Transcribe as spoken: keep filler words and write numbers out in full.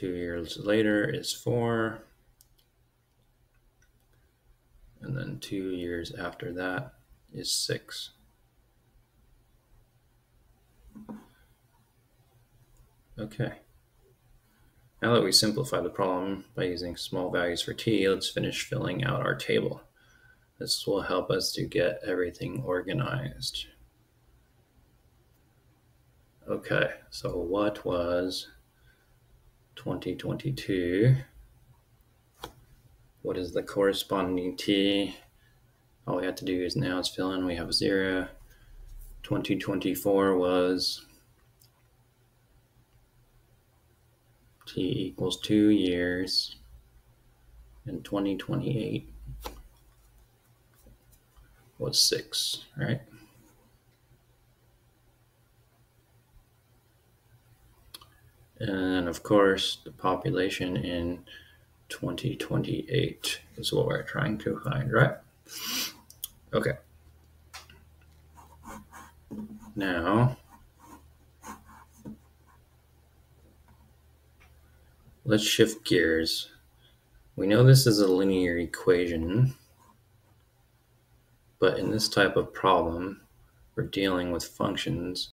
Two years later is four. And then two years after that is six. Okay. Now that we simplify the problem by using small values for t, let's finish filling out our table. This will help us to get everything organized. Okay, so what was twenty twenty-two? What is the corresponding t? All we have to do is now is fill in, we have a zero. twenty twenty-four was t equals two years and twenty twenty-eight was six, right? And of course, the population in twenty twenty-eight is what we're trying to find, right? Okay. Now, let's shift gears. We know this is a linear equation, but in this type of problem, we're dealing with functions